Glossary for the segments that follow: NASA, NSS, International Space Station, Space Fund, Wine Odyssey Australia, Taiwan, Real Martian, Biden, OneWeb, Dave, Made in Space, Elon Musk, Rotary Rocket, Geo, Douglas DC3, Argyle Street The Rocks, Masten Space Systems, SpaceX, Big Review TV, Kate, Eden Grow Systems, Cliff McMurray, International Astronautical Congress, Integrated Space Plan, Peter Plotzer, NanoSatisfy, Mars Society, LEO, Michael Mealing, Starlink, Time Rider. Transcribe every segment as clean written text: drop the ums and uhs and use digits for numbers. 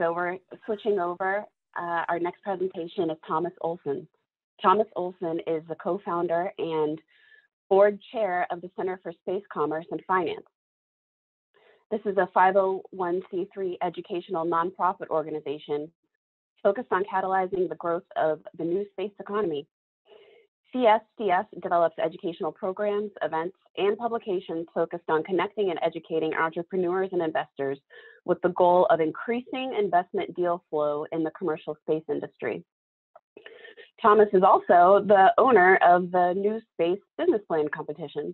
So we're switching over. Our next presentation is Thomas Olson. Thomas Olson is the co-founder and board chair of the Center for Space Commerce and Finance. This is a 501c3 educational nonprofit organization focused on catalyzing the growth of the new space economy. CSCS develops educational programs, events, and publications focused on connecting and educating entrepreneurs and investors with the goal of increasing investment deal flow in the commercial space industry. Thomas is also the owner of the New Space Business Plan competition.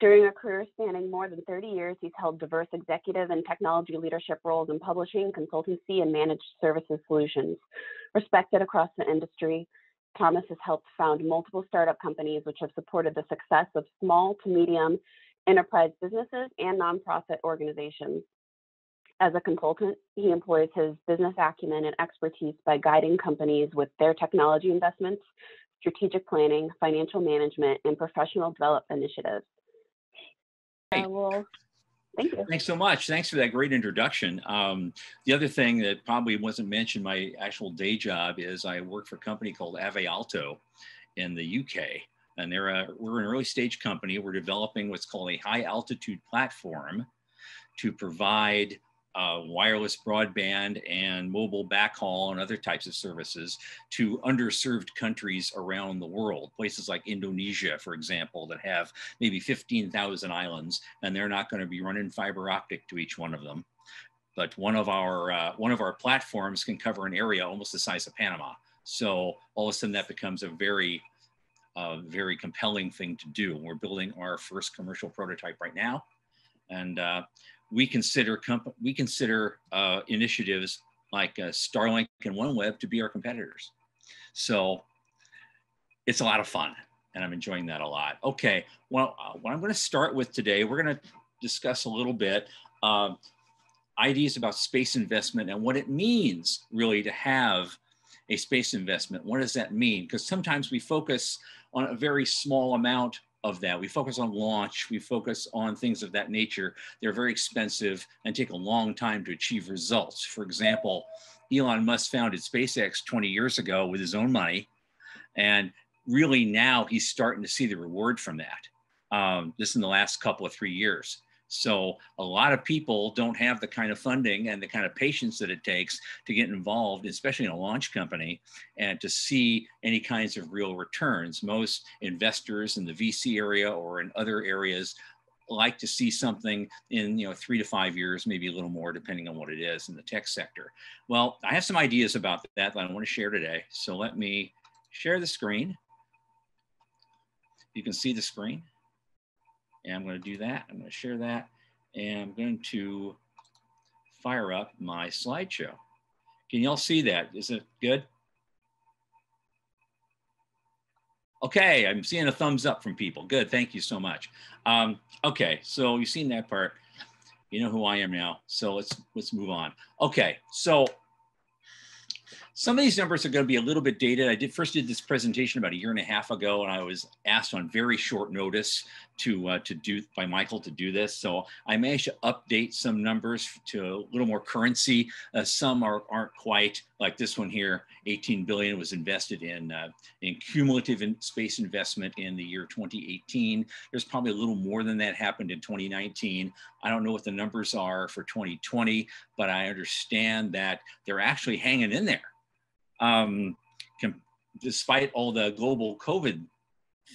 During a career spanning more than 30 years, he's held diverse executive and technology leadership roles in publishing, consultancy, and managed services solutions. Respected across the industry, Thomas has helped found multiple startup companies which have supported the success of small to medium enterprise businesses and nonprofit organizations. As a consultant, he employs his business acumen and expertise by guiding companies with their technology investments, strategic planning, financial management, and professional development initiatives. Well, thank you. Thanks so much. Thanks for that great introduction. The other thing that probably wasn't mentioned, my actual day job is I work for a company called Avealto in the UK. And we're an early stage company. We're developing what's called a high altitude platform to provide wireless broadband and mobile backhaul and other types of services to underserved countries around the world. Places like Indonesia, for example, that have maybe 15,000 islands, and they're not going to be running fiber optic to each one of them. But one of our platforms can cover an area almost the size of Panama. So all of a sudden that becomes a very compelling thing to do. We're building our first commercial prototype right now, and we consider initiatives like Starlink and OneWeb to be our competitors. So it's a lot of fun, and I'm enjoying that a lot. Okay, well, what I'm going to start with today, we're going to discuss a little bit ideas about space investment and what it means really to have a space investment. What does that mean? Because sometimes we focus on a very small amount of that. We focus on launch, we focus on things of that nature. They're very expensive and take a long time to achieve results. For example, Elon Musk founded SpaceX 20 years ago with his own money, and really now he's starting to see the reward from that, just in the last couple of 3 years. So a lot of people don't have the kind of funding and the kind of patience that it takes to get involved, especially in a launch company, and to see any kinds of real returns. Most investors in the VC area or in other areas like to see something in 3 to 5 years, maybe a little more, depending on what it is in the tech sector. Well, I have some ideas about that I want to share today. So let me share the screen. You can see the screen. And I'm going to do that. I'm going to share that. And I'm going to fire up my slideshow. Can you all see that? Is it good? Okay, I'm seeing a thumbs up from people. Good, thank you so much. Okay, so you've seen that part. You know who I am now. So let's move on. Okay, so some of these numbers are going to be a little bit dated. I first did this presentation about 1.5 years ago, and I was asked on very short notice by Michael to do this. So I managed to update some numbers to a little more currency. Some aren't quite like this one here. $18 billion was invested in cumulative in space investment in the year 2018. There's probably a little more than that happened in 2019. I don't know what the numbers are for 2020, but I understand that they're actually hanging in there. Despite all the global COVID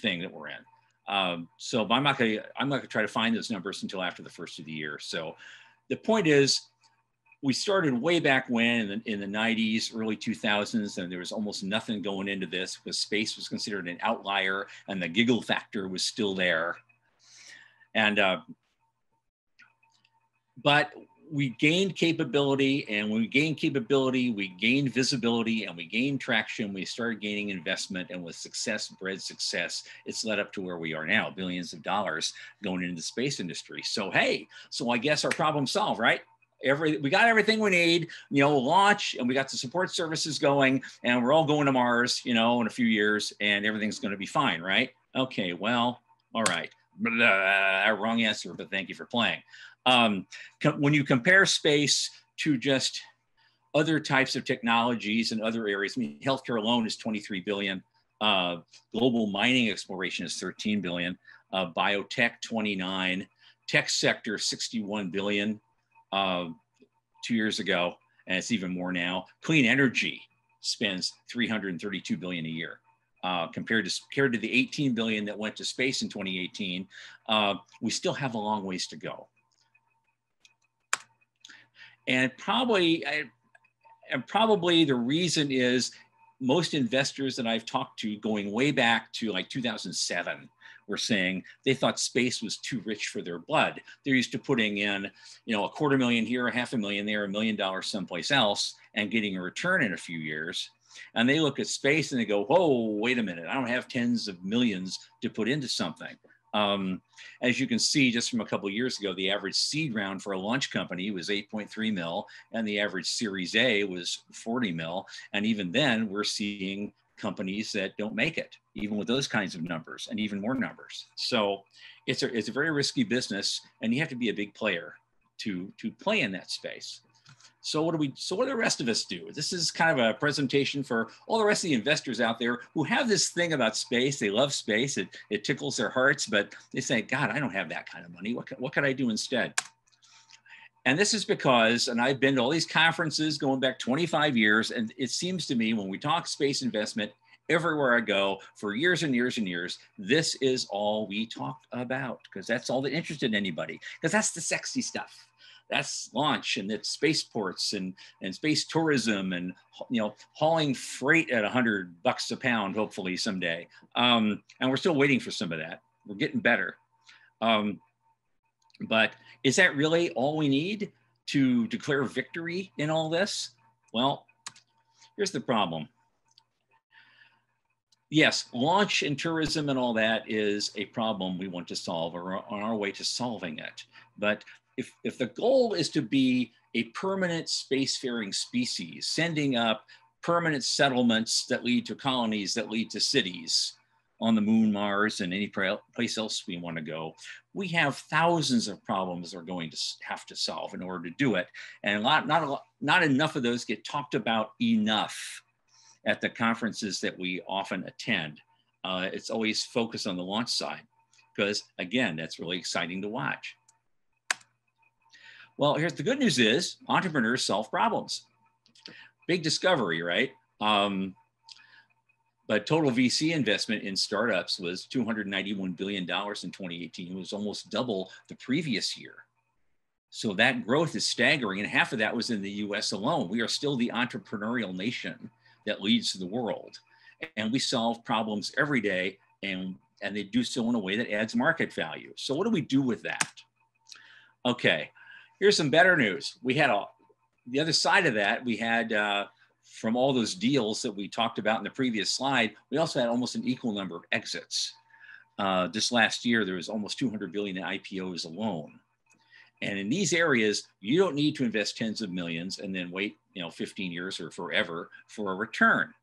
thing that we're in. So but I'm not gonna try to find those numbers until after the first of the year. So the point is, we started way back when in the 90s, early 2000s, and there was almost nothing going into this because space was considered an outlier and the giggle factor was still there. And, but we gained capability, and when we gained capability, we gained visibility, and we gained traction. We started gaining investment, and with success bred success, it's led up to where we are now, billions of dollars going into the space industry. So hey, so I guess our problem solved, right? We got everything we need, launch, and we got the support services going, and we're all going to Mars, in a few years, and everything's going to be fine, right? Okay, well, all right. Blah, wrong answer, but thank you for playing. When you compare space to just other types of technologies and other areas. I mean, healthcare alone is $23 billion. Global mining exploration is $13 billion. Biotech, $29 billion. Tech sector, $61 billion 2 years ago, and it's even more now. Clean energy spends $332 billion a year, compared to the $18 billion that went to space in 2018. We still have a long ways to go. And probably the reason is most investors that I've talked to, going way back to like 2007, were saying they thought space was too rich for their blood. They're used to putting in, you know, $250,000 here, $500,000 there, $1 million someplace else, and getting a return in a few years. And they look at space and they go, whoa, wait a minute, I don't have tens of millions to put into something. As you can see, just from a couple of years ago, the average seed round for a launch company was 8.3 mil, and the average Series A was 40 mil. And even then, we're seeing companies that don't make it, even with those kinds of numbers and even more numbers. So it's a very risky business, and you have to be a big player to play in that space. So what do the rest of us do? This is kind of a presentation for all the rest of the investors out there who have this thing about space. They love space, it tickles their hearts, but they say, God, I don't have that kind of money. What can I do instead? And this is because, and I've been to all these conferences going back 25 years, and it seems to me when we talk space investment, everywhere I go for years and years and years, this is all we talk about, because that's all that interested anybody, because that's the sexy stuff. That's launch, and it's spaceports and space tourism, and, you know, hauling freight at $100 a pound, hopefully someday. And we're still waiting for some of that. We're getting better. But is that really all we need to declare victory in all this? Well, here's the problem. Yes, launch and tourism and all that is a problem we want to solve, or on our way to solving it. But if the goal is to be a permanent spacefaring species, sending up permanent settlements that lead to colonies, that lead to cities on the moon, Mars, and any place else we want to go, we have thousands of problems we're going to have to solve in order to do it. And not enough of those get talked about enough at the conferences that we often attend. It's always focused on the launch side, because again, that's really exciting to watch. Well, here's the good news is entrepreneurs solve problems. Big discovery, right? But total VC investment in startups was $291 billion in 2018. It was almost double the previous year. So that growth is staggering, and half of that was in the US alone. We are still the entrepreneurial nation that leads the world. And we solve problems every day, and they do so in a way that adds market value. So what do we do with that? Okay. Here's some better news. We had the other side of that, we had from all those deals that we talked about in the previous slide, we also had almost an equal number of exits. Just last year, there was almost $200 billion in IPOs alone. And in these areas, you don't need to invest tens of millions and then wait, you know, 15 years or forever for a return.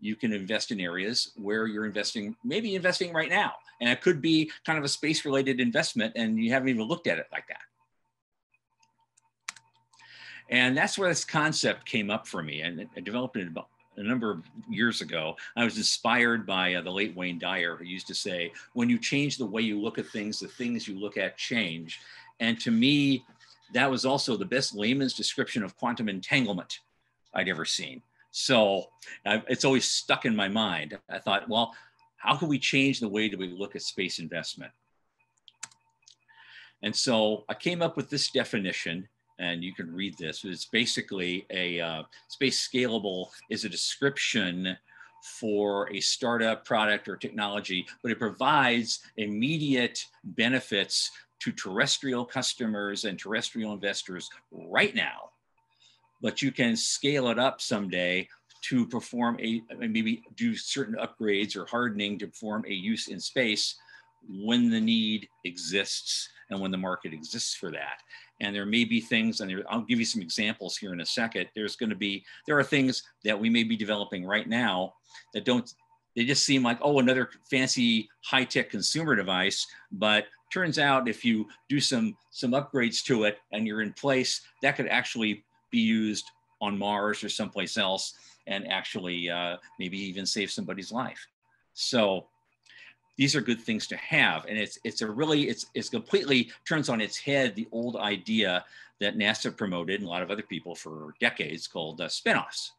You can invest in areas where you're investing, maybe investing right now. And it could be kind of a space-related investment, and you haven't even looked at it like that. And that's where this concept came up for me. And I developed it about a number of years ago. I was inspired by the late Wayne Dyer, who used to say, when you change the way you look at things, the things you look at change. And to me, that was also the best layman's description of quantum entanglement I'd ever seen. So it's always stuck in my mind. I thought, well, how can we change the way that we look at space investment? And so I came up with this definition, and you can read this. It's basically a space scalable is a description for a startup, product, or technology, but it provides immediate benefits to terrestrial customers and terrestrial investors right now. But you can scale it up someday to perform maybe do certain upgrades or hardening to perform a use in space when the need exists and when the market exists for that. And there may be things, and I'll give you some examples here in a second. There are things that we may be developing right now that they just seem like, oh, another fancy high-tech consumer device. But turns out if you do some upgrades to it and you're in place, that could actually be used on Mars or someplace else, and actually maybe even save somebody's life. So these are good things to have, and it's completely turns on its head the old idea that NASA promoted and a lot of other people for decades called spinoffs.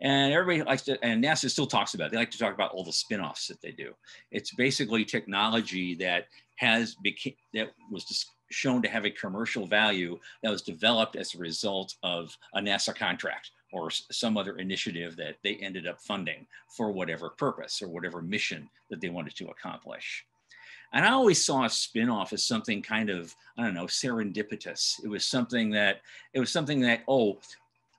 And everybody likes to, and NASA still talks about it. They like to talk about all the spinoffs that they do. It's basically technology that was shown to have a commercial value that was developed as a result of a NASA contract or some other initiative that they ended up funding for whatever purpose or whatever mission that they wanted to accomplish. And I always saw a spinoff as something kind of, I don't know, serendipitous. It was something that, oh,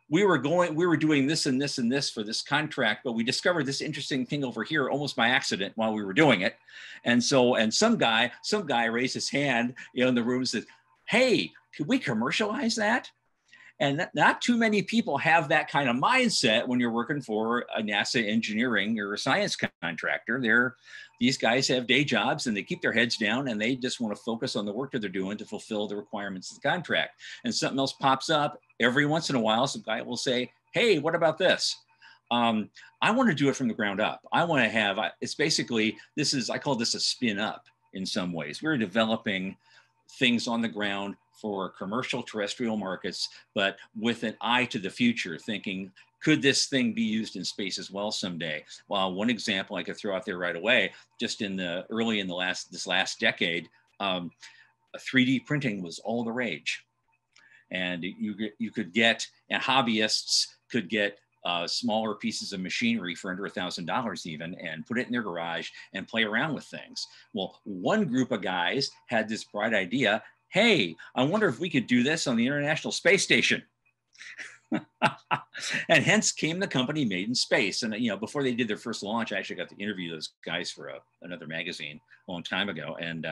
we were doing this and this and this for this contract, but we discovered this interesting thing over here almost by accident while we were doing it. And so, and some guy raised his hand, you know, in the room and said, hey, could we commercialize that? And not too many people have that kind of mindset when you're working for a NASA engineering or a science contractor. These guys have day jobs and they keep their heads down and they just want to focus on the work that they're doing to fulfill the requirements of the contract. And something else pops up every once in a while. Some guy will say, hey, what about this? I want to do it from the ground up. I want to have, it's basically, I call this a spin up in some ways. We're developing things on the ground for commercial terrestrial markets, but with an eye to the future, thinking, could this thing be used in space as well someday? Well, one example I could throw out there right away, just in this last decade, 3D printing was all the rage. And you could get, and hobbyists could get smaller pieces of machinery for under $1,000 even, and put it in their garage and play around with things. Well, one group of guys had this bright idea, hey, I wonder if we could do this on the International Space Station. And hence came the company Made in Space. And you know, before they did their first launch, I actually got to interview those guys for another magazine a long time ago. And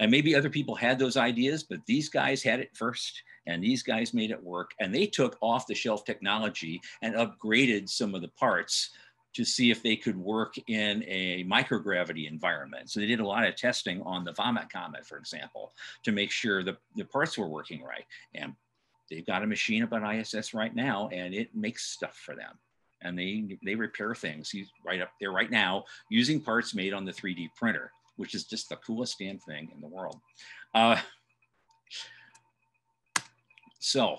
maybe other people had those ideas, but these guys had it first, and these guys made it work. And they took off-the-shelf technology and upgraded some of the parts to see if they could work in a microgravity environment. So they did a lot of testing on the Vomit Comet, for example, to make sure the parts were working right. And they've got a machine up on ISS right now, and it makes stuff for them. And they repair things right up there right now using parts made on the 3D printer, which is just the coolest damn thing in the world. So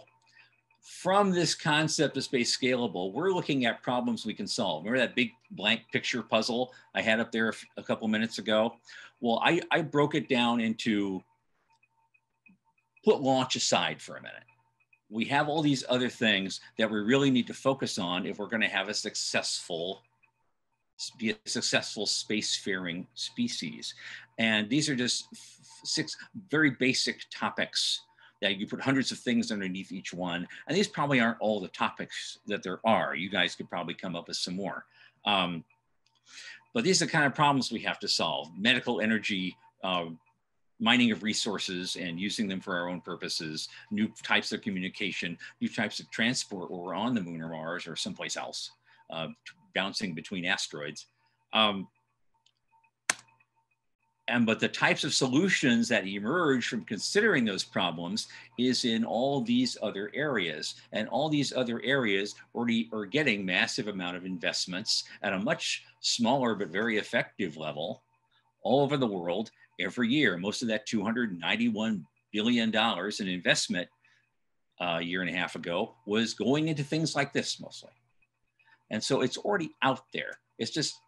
from this concept of space scalable, we're looking at problems we can solve. Remember that big blank picture puzzle I had up there a couple minutes ago? Well, I broke it down into, put launch aside for a minute. We have all these other things that we really need to focus on if we're gonna have be a successful spacefaring species. And these are just 6 very basic topics that you put hundreds of things underneath each one. And these probably aren't all the topics that there are. You guys could probably come up with some more. But these are the kind of problems we have to solve. Medical energy, mining of resources and using them for our own purposes, new types of communication, new types of transport where we're on the moon or Mars or someplace else, bouncing between asteroids. But the types of solutions that emerge from considering those problems is in all these other areas. And all these other areas already are getting massive amount of investments at a much smaller but very effective level all over the world every year. Most of that $291 billion in investment a year and a half ago was going into things like this mostly. And so it's already out there. It's just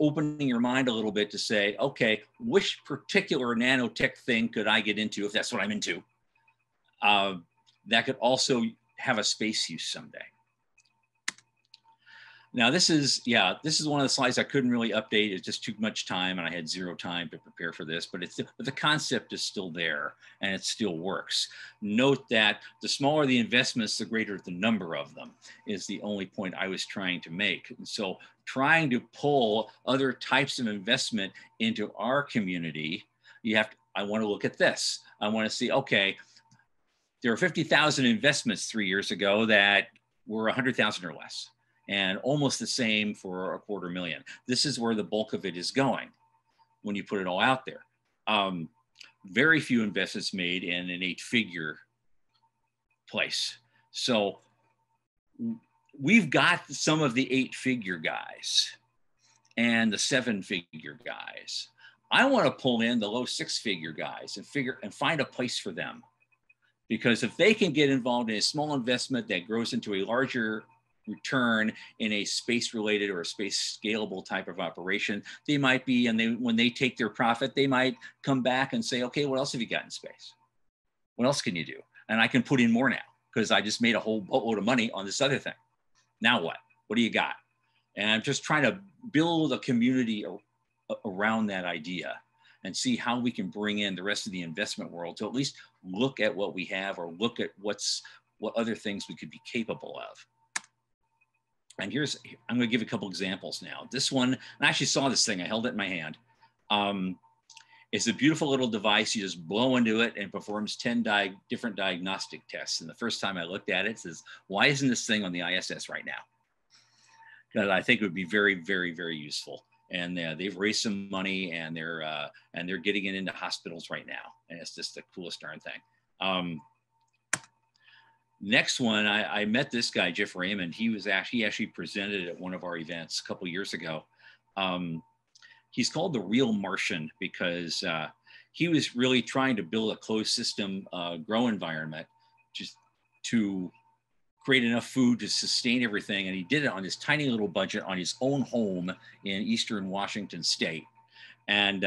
opening your mind a little bit to say, okay, which particular nanotech thing could I get into if that's what I'm into? That could also have a space use someday. Now this is one of the slides I couldn't really update. It's just too much time and I had zero time to prepare for this, but the concept is still there and it still works. Note that the smaller the investments, the greater the number of them is the only point I was trying to make. And so trying to pull other types of investment into our community, I want to look at this. I want to see, okay, there were 50,000 investments 3 years ago that were 100,000 or less, and almost the same for $250,000. This is where the bulk of it is going when you put it all out there. Very few investments made in an 8-figure place. So we've got some of the 8-figure guys and the 7-figure guys. I want to pull in the low 6-figure guys and find a place for them, because if they can get involved in a small investment that grows into a larger return in a space-related or a space-scalable type of operation, they might be, and when they take their profit, they might come back and say, okay, what else have you got in space? What else can you do? And I can put in more now, because I just made a whole boatload of money on this other thing. Now what? What do you got? And I'm just trying to build a community around that idea and see how we can bring in the rest of the investment world to at least look at what we have, or look at what other things we could be capable of. And I'm going to give a couple examples now. This one, I actually saw this thing, I held it in my hand. It's a beautiful little device. You just blow into it and performs 10 different diagnostic tests. And the first time I looked at it, it says, why isn't this thing on the ISS right now? Because I think it would be very, very, very useful. And they've raised some money, and they're getting it into hospitals right now. And it's just the coolest darn thing. Next one, I met this guy, Jeff Raymond. He actually presented at one of our events a couple years ago. He's called the Real Martian because he was really trying to build a closed system grow environment just to create enough food to sustain everything. And he did it on his tiny little budget on his own home in Eastern Washington state. And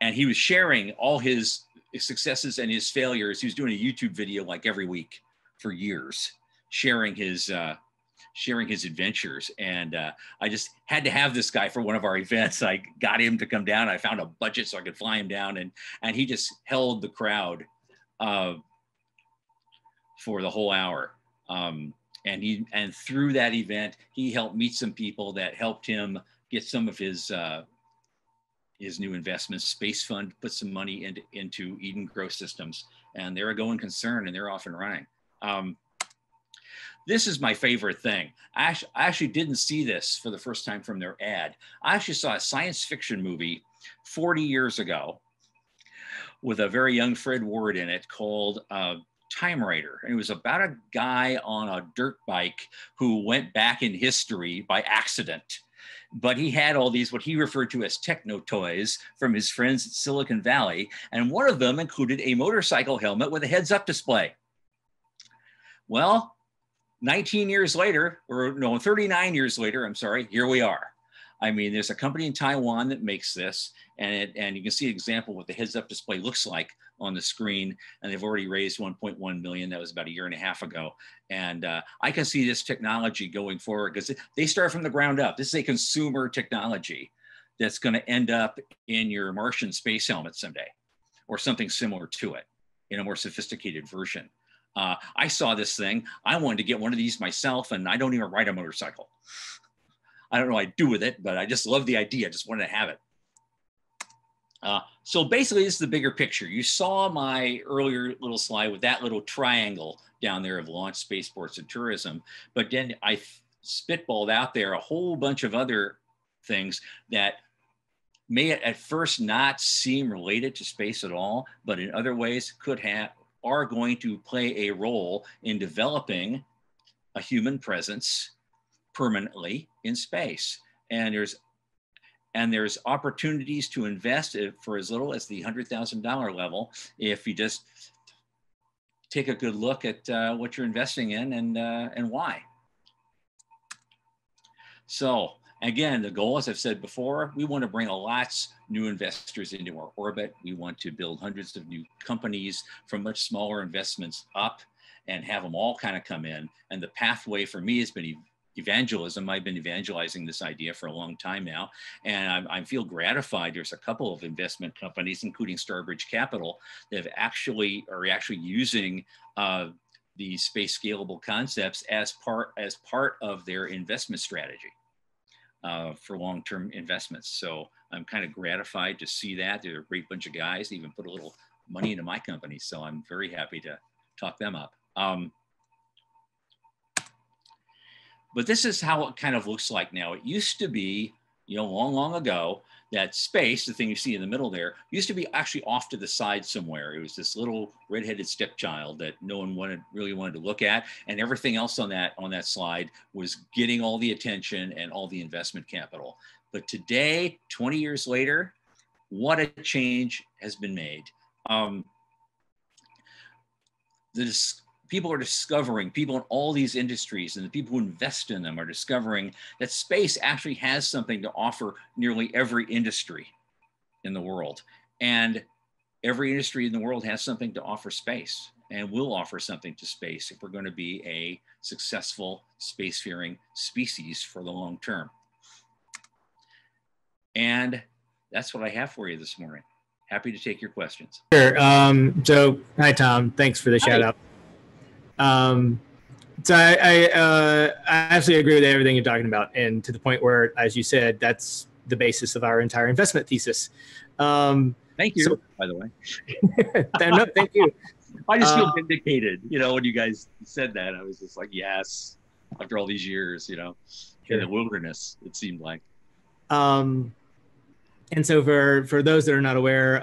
he was sharing all his successes and his failures. He was doing a YouTube video like every week for years, sharing his adventures. And I just had to have this guy for one of our events. I got him to come down. I found a budget so I could fly him down, and he just held the crowd for the whole hour. And through that event, he helped meet some people that helped him get some of his new investments. Space Fund put some money into Eden Grow Systems, and they're a going concern, and they're off and running. This is my favorite thing. I actually didn't see this for the first time from their ad. I actually saw a science fiction movie 40 years ago with a very young Fred Ward in it called Time Rider. And it was about a guy on a dirt bike who went back in history by accident. But he had all these, what he referred to as techno toys from his friends at Silicon Valley. And one of them included a motorcycle helmet with a heads up display. Well, 39 years later, I'm sorry, here we are. I mean, there's a company in Taiwan that makes this, and you can see an example of what the heads up display looks like on the screen. And they've already raised 1.1 million. That was about a year and a half ago. And I can see this technology going forward, because they start from the ground up. This is a consumer technology that's going to end up in your Martian space helmet someday, or something similar to it in a more sophisticated version. I saw this thing. I wanted to get one of these myself, and I don't even ride a motorcycle. I don't know what I do with it, but I just love the idea. I just wanted to have it. So basically, this is the bigger picture. You saw my earlier little slide with that little triangle down there of launch, spaceports, and tourism. But then I spitballed out there a whole bunch of other things that may at first not seem related to space at all, but in other ways are going to play a role in developing a human presence permanently in space. And there's opportunities to invest for as little as the $100,000 level if you just take a good look at what you're investing in and why. So again, the goal, as I've said before, we want to bring lots new investors into our orbit. We want to build hundreds of new companies from much smaller investments up and have them all kind of come in. And the pathway for me has been evangelism. I've been evangelizing this idea for a long time now, and I feel gratified. There's a couple of investment companies, including Starbridge Capital, that have actually using the space scalable concepts as part of their investment strategy for long-term investments. So I'm kind of gratified to see that. They're a great bunch of guys. They even put a little money into my company, so I'm very happy to talk them up. But this is how it kind of looks like now. It used to be you know, long, long ago, that space, the thing you see in the middle there, used to be actually off to the side somewhere. It was this little redheaded stepchild that no one really wanted to look at, and everything else on that slide was getting all the attention and all the investment capital. But today, 20 years later, what a change has been made. People are discovering, people in all these industries and the people who invest in them are discovering that space actually has something to offer nearly every industry in the world. And every industry in the world has something to offer space and will offer something to space if we're going to be a successful spacefaring species for the long term. And that's what I have for you this morning. Happy to take your questions. Sure. So, hi, Tom. Thanks for the shout out. So I absolutely agree with everything you're talking about, and to the point where, as you said, that's the basis of our entire investment thesis. Thank you, so, by the way. No, thank you. I just feel vindicated, you know, when you guys said that. I was just like, yes, after all these years, you know, sure. In the wilderness, it seemed like. And so for those that are not aware,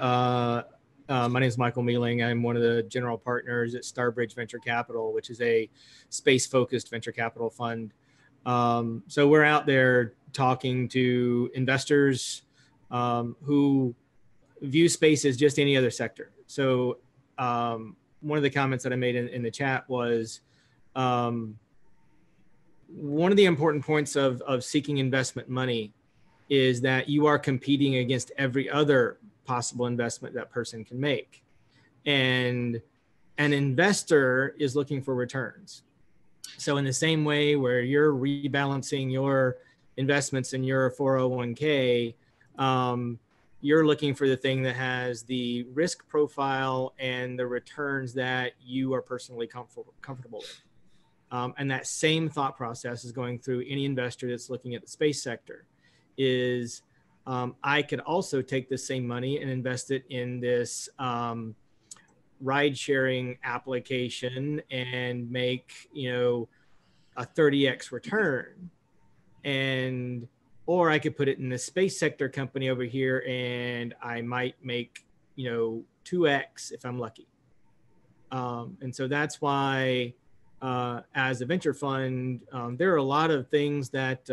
my name is Michael Mealing. I'm one of the general partners at Starbridge Venture Capital, which is a space-focused venture capital fund. So we're out there talking to investors who view space as just any other sector. So one of the comments that I made in the chat was one of the important points of seeking investment money is that you are competing against every other possible investment that person can make. And an investor is looking for returns. So in the same way where you're rebalancing your investments in your 401k, you're looking for the thing that has the risk profile and the returns that you are personally comfortable with. And that same thought process is going through any investor that's looking at the space sector is, I could also take the same money and invest it in this ride-sharing application and make, you know, a 30x return, and or I could put it in the space sector company over here and I might make, you know, 2x if I'm lucky. And so that's why, as a venture fund, there are a lot of things that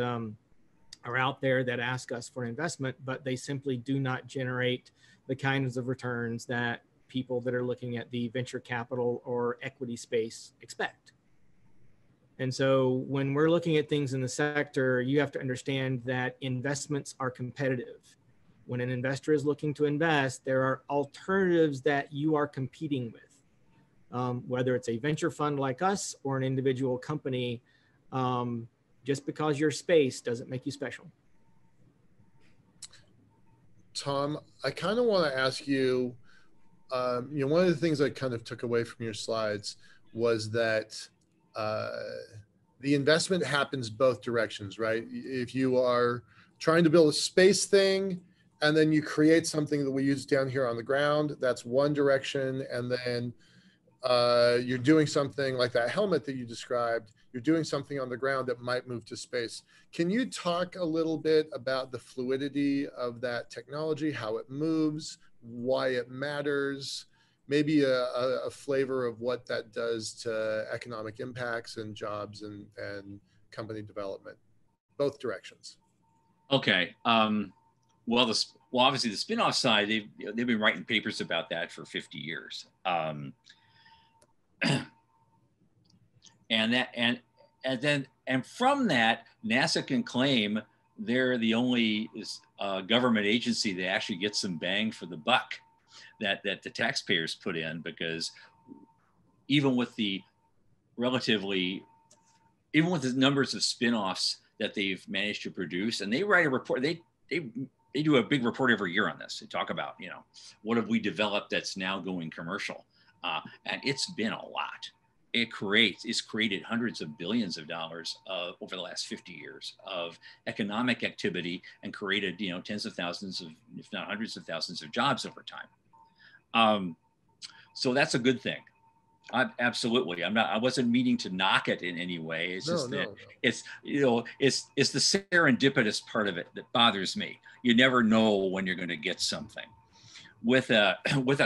are out there that ask us for investment, but they simply do not generate the kinds of returns that people that are looking at the venture capital or equity space expect. And so when we're looking at things in the sector, you have to understand that investments are competitive. When an investor is looking to invest, there are alternatives that you are competing with, whether it's a venture fund like us or an individual company. Just because you're space doesn't make you special. Tom, I kind of want to ask you, you know, one of the things I kind of took away from your slides was that the investment happens both directions, right? If you are trying to build a space thing and then you create something that we use down here on the ground, that's one direction. And then you're doing something like that helmet that you described, you're doing something on the ground that might move to space. Can you talk a little bit about the fluidity of that technology, how it moves, why it matters, maybe a flavor of what that does to economic impacts and jobs and company development, both directions? Okay. Well, obviously the spin-off side, they've been writing papers about that for 50 years. And from that, NASA can claim they're the only government agency that actually gets some bang for the buck that the taxpayers put in, because even with the numbers of spin-offs that they've managed to produce, and they write a report, they do a big report every year on this. They talk about, you know, what have we developed that's now going commercial, and it's been a lot. It's created hundreds of billions of dollars over the last 50 years of economic activity, and created, you know, tens of thousands of, if not hundreds of thousands of jobs over time. So that's a good thing. Absolutely. I wasn't meaning to knock it in any way. It's It's, you know, it's the serendipitous part of it that bothers me. You never know when you're going to get something. With a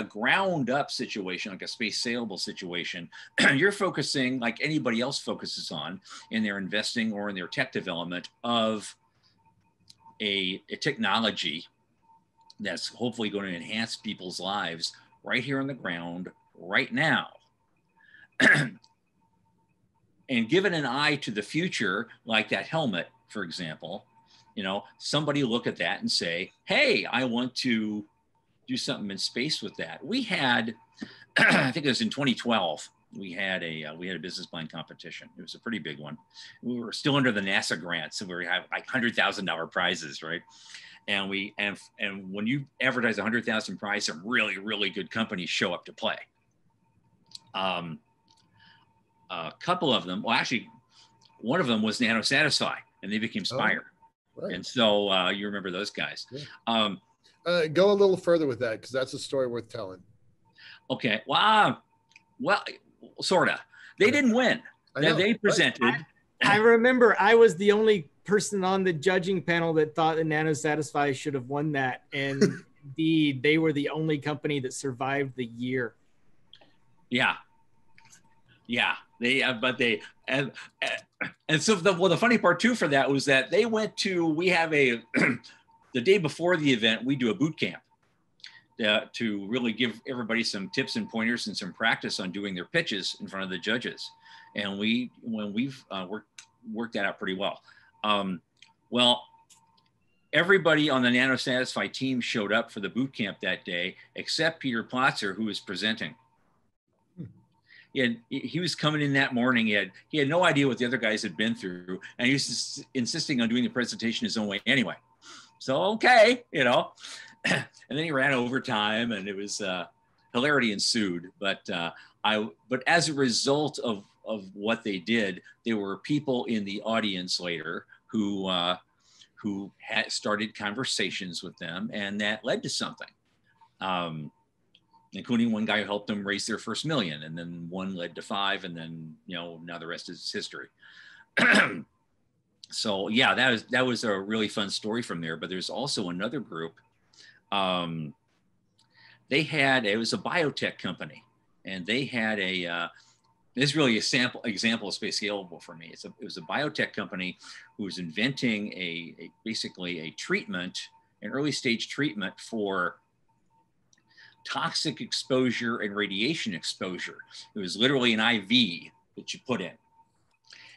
ground up situation, like a space saleable situation, you're focusing, like anybody else focuses on in their investing or in their tech development, of a technology that's hopefully going to enhance people's lives right here on the ground right now. And given an eye to the future, like that helmet, for example, you know, somebody look at that and say, hey, I want to do something in space with that. We had, I think it was in 2012, we had a business plan competition. It was a pretty big one. We were still under the NASA grant, so we had like $100,000 prizes, right? And and when you advertise $100,000 prize, some really, really good companies show up to play. A couple of them, well, actually, one of them was NanoSatisfy, and they became Spire. Oh, right. And so you remember those guys. Yeah. Go a little further with that, because that's a story worth telling. Okay. Well, sort of. They didn't win. They presented. I remember I was the only person on the judging panel that thought that NanoSatisfy should have won that. And indeed, they were the only company that survived the year. Yeah. Yeah. But the funny part too for that was that they went to, we have a, the day before the event, we do a boot camp to really give everybody some tips and pointers and some practice on doing their pitches in front of the judges. And we've worked that out pretty well. Well, everybody on the NanoSatisfy team showed up for the boot camp that day, except Peter Plotzer, who was presenting. He was coming in that morning. He had no idea what the other guys had been through, and he was just insisting on doing the presentation his own way anyway. So, okay, you know. And then he ran overtime, and it was hilarity ensued. But as a result of what they did, there were people in the audience later who had started conversations with them, and that led to something. Including one guy who helped them raise their first $1 million, and then one led to 5, and then, you know, now the rest is history. So yeah, that was a really fun story from there. But there's also another group. It was a biotech company, and they had a, this is really a example of space scalable for me. It was a biotech company who was inventing basically a treatment, an early stage treatment for toxic exposure and radiation exposure. It was literally an IV that you put in.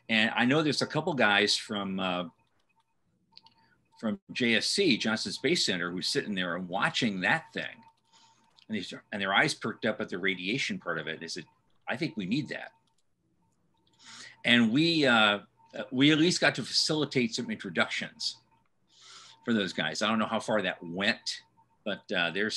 And I know there's a couple guys from JSC, Johnson Space Center, who's sitting there and watching that thing. And their eyes perked up at the radiation part of it. They said, I think we need that. And we at least got to facilitate some introductions for those guys. I don't know how far that went, but they're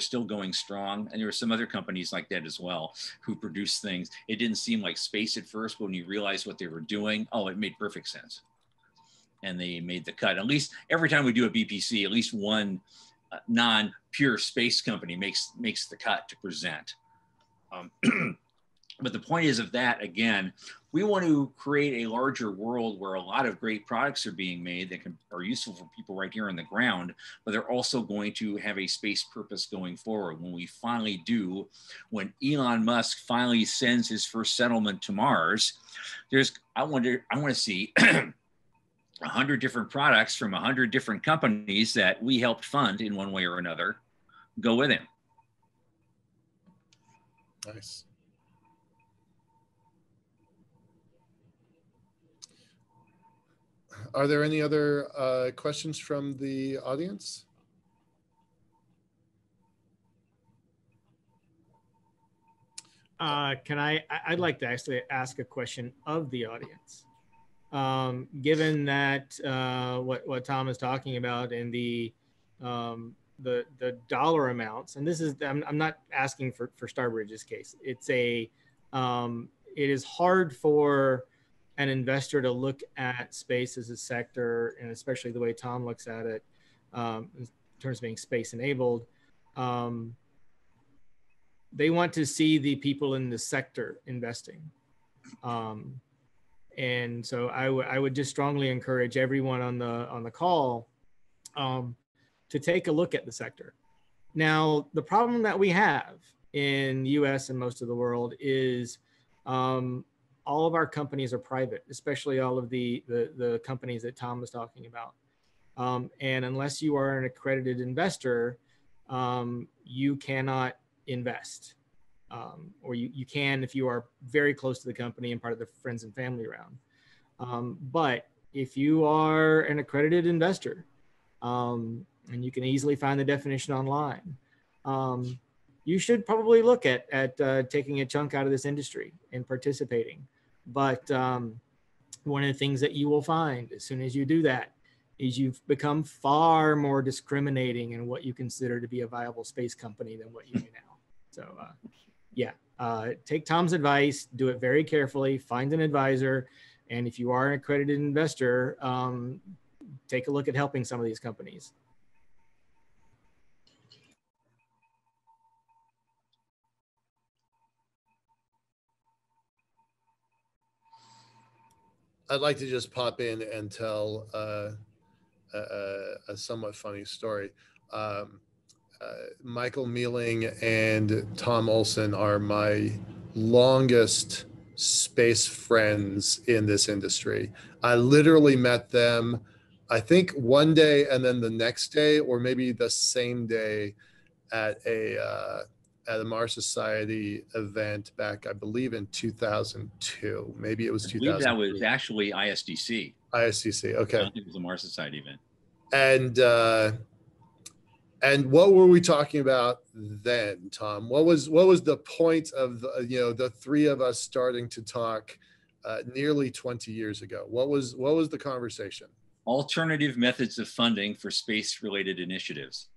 still going strong. And there were some other companies like that as well who produced things. It didn't seem like space at first, but when you realized what they were doing, oh, it made perfect sense. And they made the cut. At least every time we do a BPC, at least one non-pure space company makes the cut to present. But the point is of that, again, we want to create a larger world where a lot of great products are being made that are useful for people right here on the ground, but they're also going to have a space purpose going forward. When Elon Musk finally sends his first settlement to Mars, I want to see 100 different products from 100 different companies that we helped fund in one way or another go with him. Nice. Are there any other questions from the audience? I'd like to actually ask a question of the audience. Given that what Tom is talking about and the dollar amounts, and this is, I'm not asking for Starbridge's case. It is hard for an investor to look at space as a sector, and especially the way Tom looks at it, in terms of being space enabled, they want to see the people in the sector investing. And so I would just strongly encourage everyone on the call to take a look at the sector. Now, the problem that we have in the US and most of the world is all of our companies are private, especially all of the companies that Tom was talking about. And unless you are an accredited investor, you cannot invest, or you can if you are very close to the company and part of the friends and family round. But if you are an accredited investor, and you can easily find the definition online, you should probably look at taking a chunk out of this industry and participating. But one of the things that you will find as soon as you do that is you've become far more discriminating in what you consider to be a viable space company than what you do now. So take Tom's advice, do it very carefully, find an advisor. And if you are an accredited investor, take a look at helping some of these companies. I'd like to just pop in and tell a somewhat funny story. Michael Mealing and Tom Olson are my longest space friends in this industry. I literally met them, I think one day and then the next day, or maybe the same day at a Mars Society event back, I believe in 2002, maybe it was 2000. I believe that was actually ISDC. ISDC, okay. I think it was a Mars Society event. And what were we talking about then, Tom? What was the point of the three of us starting to talk nearly 20 years ago? What was the conversation? Alternative methods of funding for space-related initiatives,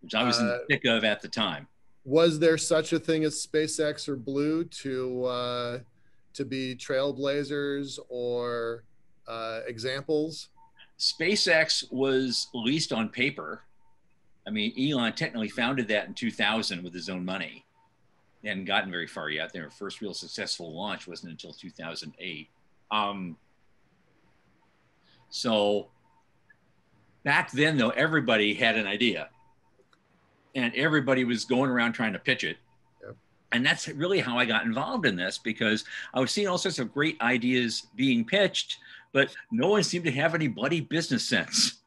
which I was in the thick of at the time. Was there such a thing as SpaceX or Blue to be trailblazers or examples? SpaceX was, at least on paper, I mean, Elon technically founded that in 2000 with his own money. They hadn't gotten very far yet. Their first real successful launch wasn't until 2008. So back then, though, everybody had an idea. And everybody was going around trying to pitch it. Yep. And that's really how I got involved in this, because I was seeing all sorts of great ideas being pitched, but no one seemed to have any bloody business sense.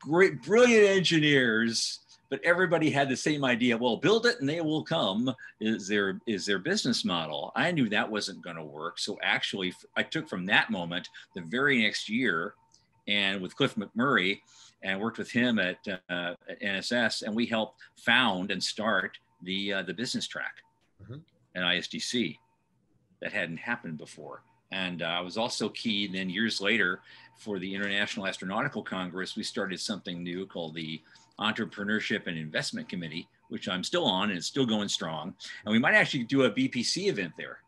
Great, brilliant engineers, but everybody had the same idea. Well, build it and they will come is their business model. I knew that wasn't going to work. So actually, I took from that moment the very next year, and with Cliff McMurray, and worked with him at NSS, and we helped found and start the business track at ISDC. That hadn't happened before. And I was also key then years later for the International Astronautical Congress. We started something new called the Entrepreneurship and Investment Committee, which I'm still on and it's still going strong. And we might actually do a BPC event there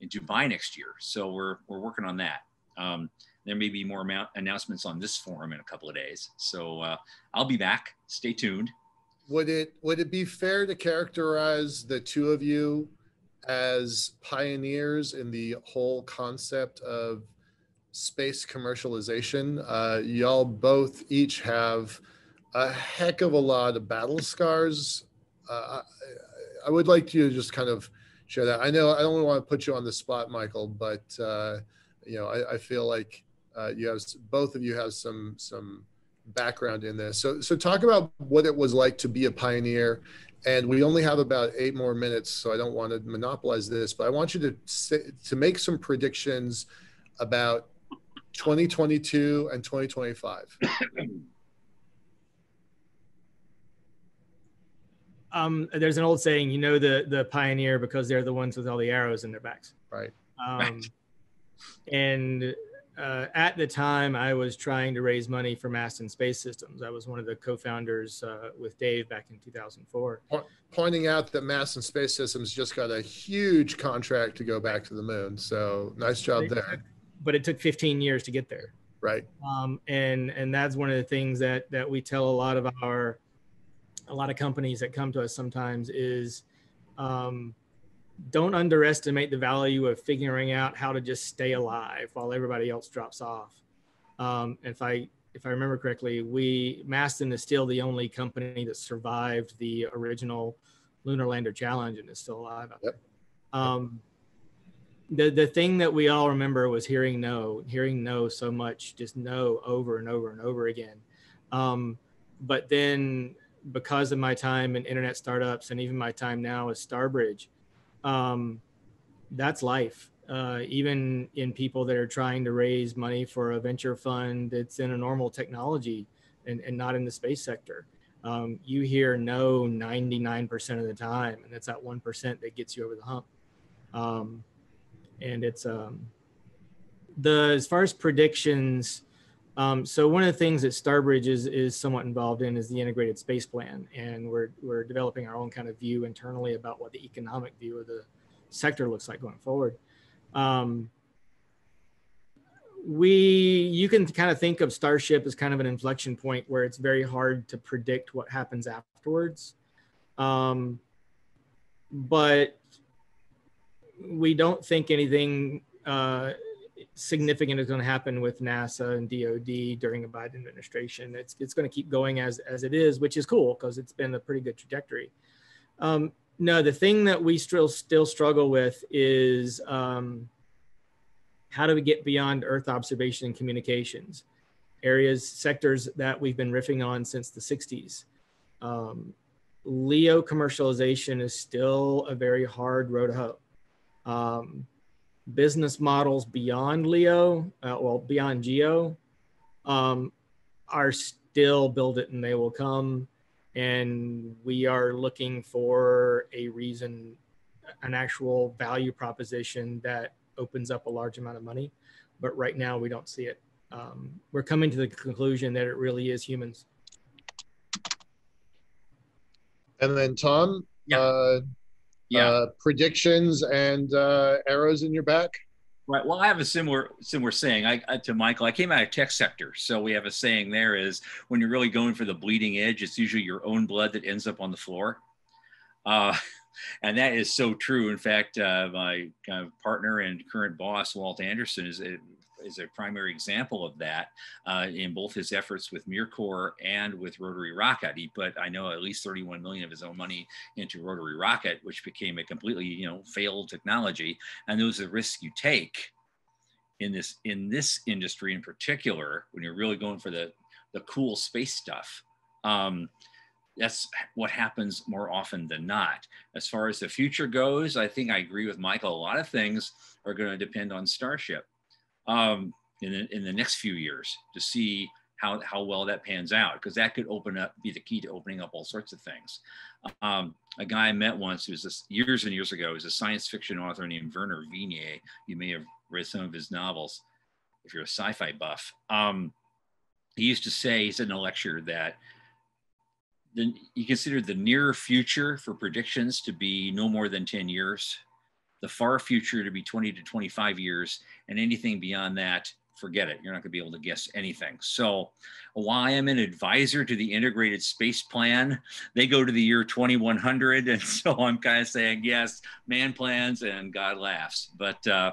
in Dubai next year. So we're working on that. There may be more announcements on this forum in a couple of days. So I'll be back. Stay tuned. Would it be fair to characterize the two of you as pioneers in the whole concept of space commercialization? Y'all both each have a heck of a lot of battle scars. I would like you to just kind of share that. I know I don't want to put you on the spot, Michael, but I feel like both of you have some background in this. So talk about what it was like to be a pioneer. And we only have about 8 more minutes, so I don't want to monopolize this, but I want you to make some predictions about 2022 and 2025. There's an old saying, the pioneer, because they're the ones with all the arrows in their backs. Right. And at the time, I was trying to raise money for Masten Space Systems. I was one of the co-founders with Dave back in 2004. Pointing out that Masten Space Systems just got a huge contract to go back to the moon. So nice job there. But it took 15 years to get there. Right. And that's one of the things that we tell a lot of our a lot of companies that come to us sometimes is don't underestimate the value of figuring out how to just stay alive while everybody else drops off. If I remember correctly, Masten is still the only company that survived the original lunar lander challenge and is still alive out there. Yep. The thing that we all remember was hearing no so much, just no over and over and over again. But then because of my time in internet startups and even my time now as Starbridge, that's life. Even in people that are trying to raise money for a venture fund that's in a normal technology and not in the space sector. You hear no 99% of the time, and it's that 1% that gets you over the hump. And it's as far as predictions, so one of the things that Starbridge is somewhat involved in is the Integrated Space Plan, and we're developing our own kind of view internally about what the economic view of the sector looks like going forward. You can kind of think of Starship as kind of an inflection point where it's very hard to predict what happens afterwards, but we don't think anything significant is going to happen with NASA and DOD during the Biden administration. It's going to keep going as it is, which is cool because it's been a pretty good trajectory. No, the thing that we still struggle with is how do we get beyond Earth observation and communications, sectors that we've been riffing on since the 60s. LEO commercialization is still a very hard road to hoe. Business models beyond LEO, beyond GEO, are still build it and they will come. And we are looking for a reason, an actual value proposition that opens up a large amount of money. But right now we don't see it. We're coming to the conclusion that it really is humans. And then Tom? Yeah. Predictions and arrows in your back. Right. Well, I have a similar saying to Michael. I came out of tech sector, so we have a saying there is when you're really going for the bleeding edge, it's usually your own blood that ends up on the floor, and that is so true. In fact, my partner and current boss, Walt Anderson, is a primary example of that in both his efforts with MirCor and with Rotary Rocket. He put, I know, at least 31 million of his own money into Rotary Rocket, which became a completely, failed technology. And those are the risks you take in this industry in particular, when you're really going for the cool space stuff. That's what happens more often than not. As far as the future goes, I think I agree with Michael. A lot of things are going to depend on Starship in the next few years to see how well that pans out, because that could be the key to opening up all sorts of things. A guy I met once who was years and years ago, was a science fiction author named Werner Vignier. You may have read some of his novels if you're a sci-fi buff. He used to say, he said in a lecture that he considered the near future for predictions to be no more than 10 years. The far future to be 20 to 25 years, and anything beyond that, forget it. You're not going to be able to guess anything. So while I am an advisor to the Integrated Space Plan, they go to the year 2100. And so I'm kind of saying, yes, man plans and God laughs. But I'm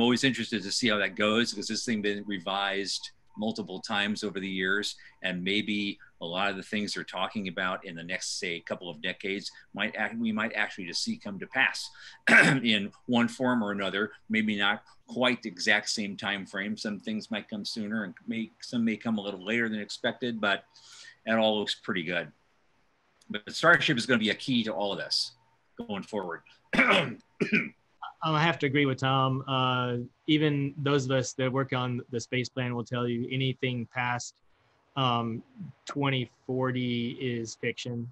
always interested to see how that goes, because this thing been revised multiple times over the years, and maybe a lot of the things they're talking about in the next, say, couple of decades we might actually just see come to pass in one form or another. Maybe not quite the exact same time frame. Some things might come sooner, and some may come a little later than expected, but it all looks pretty good. But Starship is going to be a key to all of this going forward. I have to agree with Tom. Even those of us that work on the space plan will tell you anything past 2040 is fiction.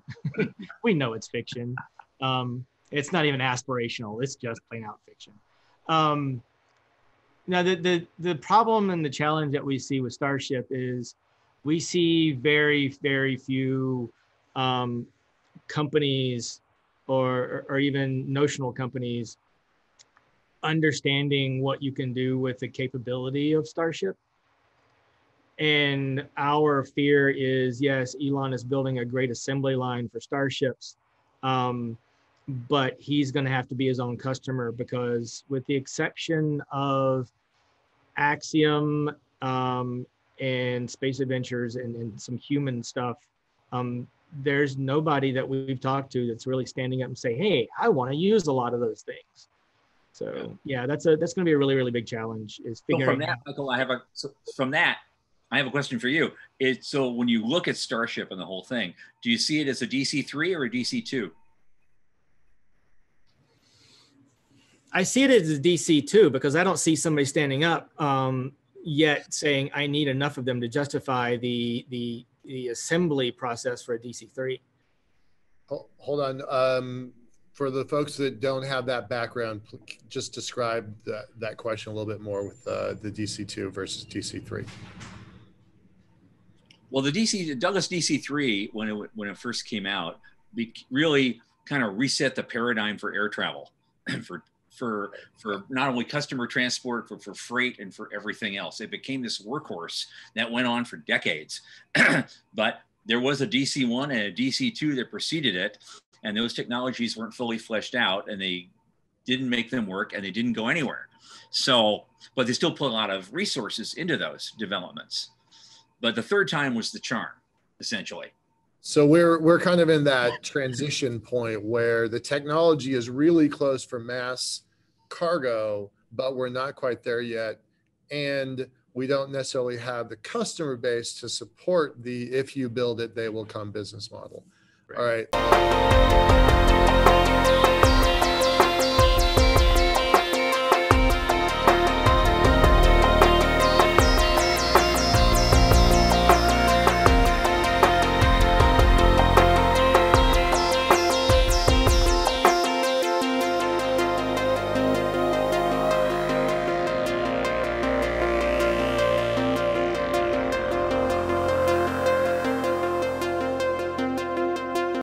We know it's fiction. It's not even aspirational. It's just plain out fiction. Now, the problem and the challenge that we see with Starship is we see very, very few companies or even notional companies understanding what you can do with the capability of Starship. And our fear is, yes, Elon is building a great assembly line for Starships, but he's going to have to be his own customer, because with the exception of Axiom and Space Adventures and some human stuff, there's nobody that we've talked to that's really standing up and say, hey, I want to use a lot of those things. So yeah, that's going to be a really, really big challenge, is figuring out. So from that, Michael, I have a question for you. So when you look at Starship and the whole thing, do you see it as a DC3 or a DC2? I see it as a DC2, because I don't see somebody standing up yet saying, I need enough of them to justify the assembly process for a DC3. Hold on. For the folks that don't have that background, just describe that question a little bit more with the DC2 versus DC3. Well, the Douglas DC3, when it first came out, really kind of reset the paradigm for air travel, for not only customer transport, but for freight and for everything else. It became this workhorse that went on for decades. But there was a DC1 and a DC2 that preceded it, and those technologies weren't fully fleshed out, and they didn't make them work, and they didn't go anywhere. So, but they still put a lot of resources into those developments. But the third time was the charm, essentially. So we're kind of in that transition point where the technology is really close for mass cargo, but we're not quite there yet. And we don't necessarily have the customer base to support the if you build it, they will come business model. Right. All right.